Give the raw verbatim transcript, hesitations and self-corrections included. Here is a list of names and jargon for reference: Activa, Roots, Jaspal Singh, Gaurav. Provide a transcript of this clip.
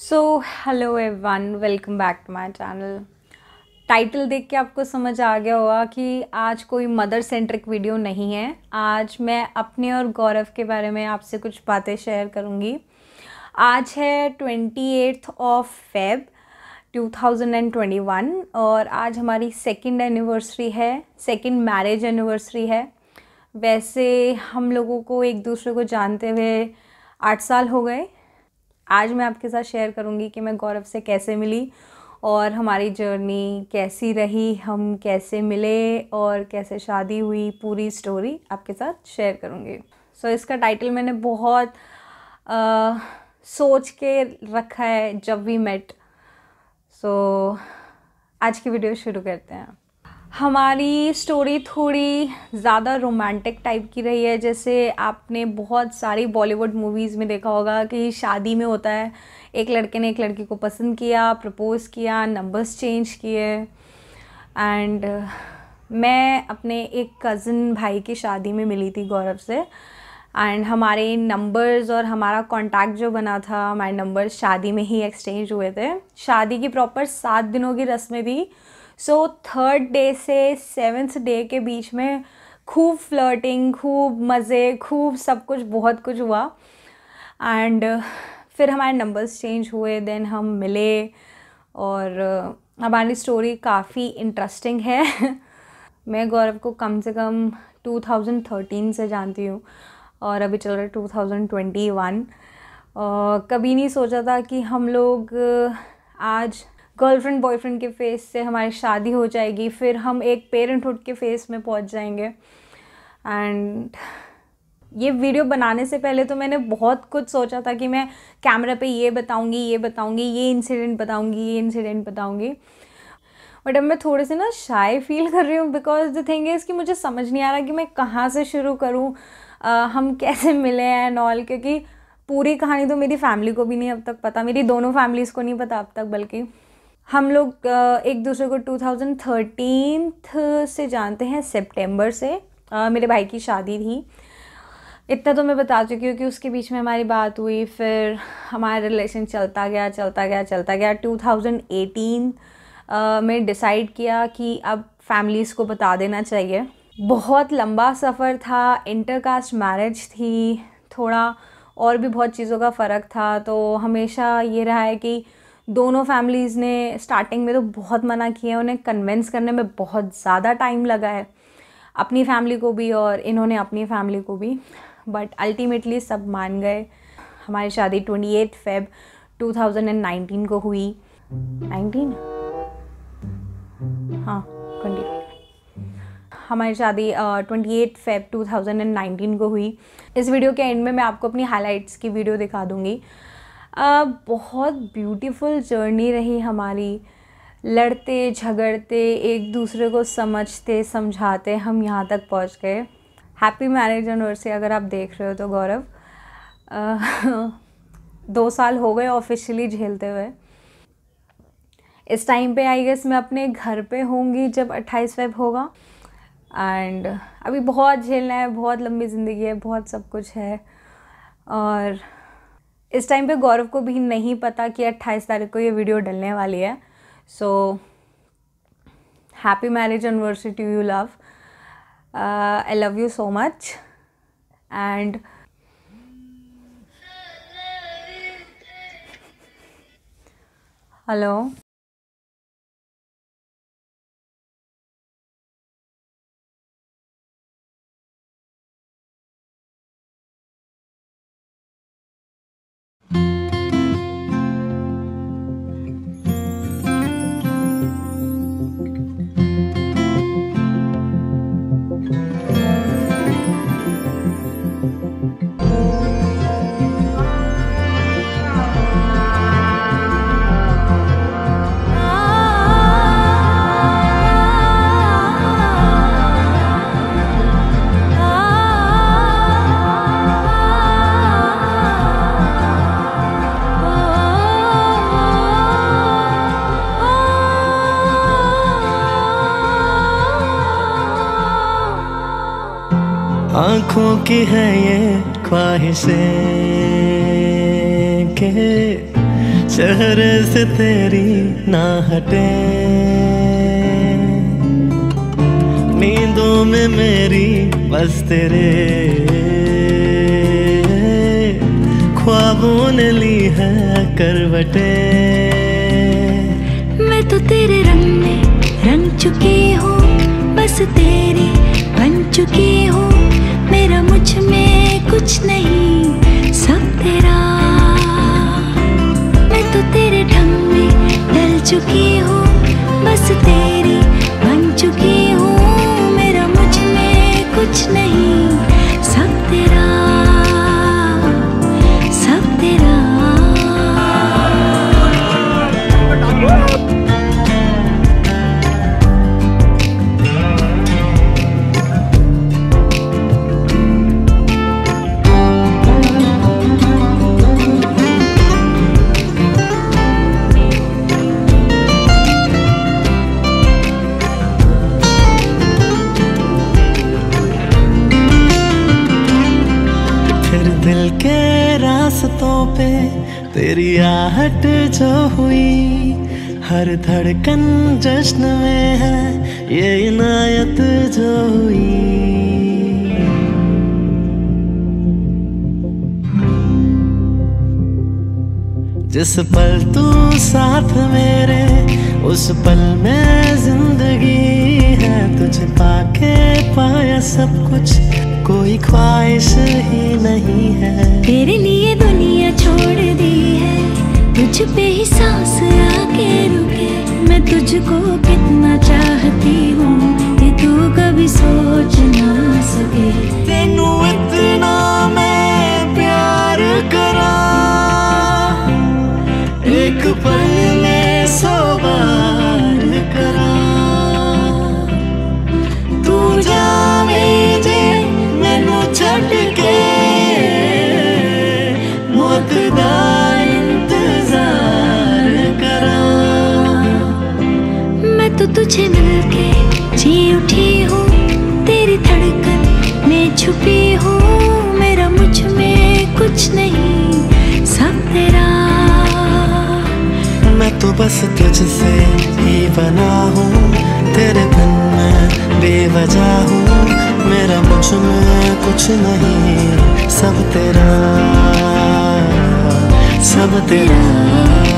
So hello everyone, welcome back to my channel. Title देख के आपको समझ आ गया होगा कि आज कोई मदर सेंट्रिक वीडियो नहीं है। आज मैं अपने और गौरव के बारे में आपसे कुछ बातें शेयर करूंगी। आज है अट्ठाईस of Feb two thousand twenty one और आज हमारी सेकंड एनिवर्सरी है, सेकंड मैरिज एनिवर्सरी है। वैसे हम लोगों को एक दूसरे को जानते हुए आठ साल हो गए। आज मैं आपके साथ शेयर करूंगी कि मैं गौरव से कैसे मिली और हमारी जर्नी कैसी रही, हम कैसे मिले और कैसे शादी हुई, पूरी स्टोरी आपके साथ शेयर करूंगी। सो so, इसका टाइटल मैंने बहुत आ, सोच के रखा है, जब वी मेट। सो so, आज की वीडियो शुरू करते हैं। हमारी स्टोरी थोड़ी ज़्यादा रोमांटिक टाइप की रही है। जैसे आपने बहुत सारी बॉलीवुड मूवीज़ में देखा होगा कि शादी में होता है, एक लड़के ने एक लड़की को पसंद किया, प्रपोज़ किया, नंबर्स चेंज किए। एंड मैं अपने एक कज़न भाई की शादी में मिली थी गौरव से। एंड हमारे नंबर्स और हमारा कांटेक्ट जो बना था, हमारे नंबर्स शादी में ही एक्सचेंज हुए थे। शादी की प्रॉपर सात दिनों की रस्में थी। सो थर्ड डे से सेवेंथ डे के बीच में खूब फ्लर्टिंग, खूब मज़े, खूब सब कुछ, बहुत कुछ हुआ। एंड फिर हमारे नंबर्स चेंज हुए, देन हम मिले और हमारी स्टोरी काफ़ी इंटरेस्टिंग है। मैं गौरव को कम से कम टू थाउजेंड थर्टीन से जानती हूँ और अभी चल रहा है टू थाउजेंड ट्वेंटी वन। और कभी नहीं सोचा था कि हम लोग आज गर्लफ्रेंड बॉयफ्रेंड के फेस से हमारी शादी हो जाएगी, फिर हम एक पेरेंटहुड के फेस में पहुंच जाएंगे। एंड ये वीडियो बनाने से पहले तो मैंने बहुत कुछ सोचा था कि मैं कैमरा पे ये बताऊंगी, ये बताऊंगी, ये इंसिडेंट बताऊंगी, ये इंसिडेंट बताऊंगी। बट अब मैं थोड़े से ना शाय फील कर रही हूँ, बिकॉज द थिंग इज़ कि मुझे समझ नहीं आ रहा कि मैं कहाँ से शुरू करूँ, हम कैसे मिले एंड ऑल, क्योंकि पूरी कहानी तो मेरी फैमिली को भी नहीं अब तक पता, मेरी दोनों फैमिलीज़ को नहीं पता अब तक। बल्कि हम लोग एक दूसरे को टू थाउजेंड थर्टीन से जानते हैं, सितंबर से। मेरे भाई की शादी थी, इतना तो मैं बता चुकी हूँ कि उसके बीच में हमारी बात हुई। फिर हमारा रिलेशन चलता गया चलता गया चलता गया। टू थाउजेंड एटीन में डिसाइड किया कि अब फैमिलीज़ को बता देना चाहिए। बहुत लंबा सफ़र था, इंटरकास्ट मैरिज थी, थोड़ा और भी बहुत चीज़ों का फ़र्क था। तो हमेशा ये रहा है कि दोनों फैमिलीज़ ने स्टार्टिंग में तो बहुत मना किया है, उन्हें कन्विंस करने में बहुत ज़्यादा टाइम लगा है, अपनी फैमिली को भी और इन्होंने अपनी फैमिली को भी। बट अल्टीमेटली सब मान गए। हमारी शादी अट्ठाईस फेब टू थाउजेंड नाइनटीन को हुई। नाइनटीन हाँ ट्वेंटी। हमारी शादी अट्ठाईस फेब टू थाउजेंड नाइनटीन को हुई। इस वीडियो के एंड में मैं आपको अपनी हाईलाइट्स की वीडियो दिखा दूँगी। Uh, बहुत ब्यूटीफुल जर्नी रही हमारी। लड़ते झगड़ते, एक दूसरे को समझते समझाते हम यहाँ तक पहुँच गए। हैप्पी मैरिज एनिवर्सरी अगर आप देख रहे हो तो गौरव, uh, दो साल हो गए ऑफिशियली झेलते हुए। इस टाइम पे आई गेस मैं अपने घर पे होंगी जब अट्ठाईस फेब होगा। एंड अभी बहुत झेलना है, बहुत लंबी ज़िंदगी है, बहुत सब कुछ है। और इस टाइम पे गौरव को भी नहीं पता कि अट्ठाईस तारीख को ये वीडियो डलने वाली है। So happy marriage anniversary to you love. I love you so much. And hello, आँखों की है ये ख्वाहिशें के शहर से तेरी ना हटे, नींदों में मेरी बस तेरे ख्वाबों ने ली है करवटे। मैं तो तेरे रंग में रंग चुकी हूँ, बस तेरी बन चुकी हूँ, मेरा मुझ में कुछ नहीं सब तेरा। मैं तो तेरे ढंग में ढल चुकी हूँ, बस तेरी बन चुकी हूँ, मेरा मुझ में कुछ नहीं सब तेरा, सब तेरा। दिल के रास्तों पे तेरी आहट जो हुई, हर धड़कन जश्न में है ये इनायत जो हुई। जिस पल तू साथ मेरे उस पल में जिंदगी है, तुझे पाके पाया सब कुछ, कोई ख्वाहिश ही नहीं है। तेरे लिए दुनिया छोड़ दी है, तुझ पे ही सांस आके रुके। मैं तुझको कितना चाहती हूँ कि तू कभी सोच ना सके। तेनू इतना मैं प्यार करा, एक पल में सौ बार करा। तू जावे जे छट के मौत दा इंतजार करा। मैं तो तुझे मिलके जी उठी हूँ, तेरी धड़कन में छुपी हूँ, मेरा मुझ में कुछ नहीं सब तेरा। मैं तो बस तुझसे ही बना हूँ, तेरे बिन मैं बेवजह हूँ, मेरा मुझ में कुछ नहीं सब तेरा, सब तेरा।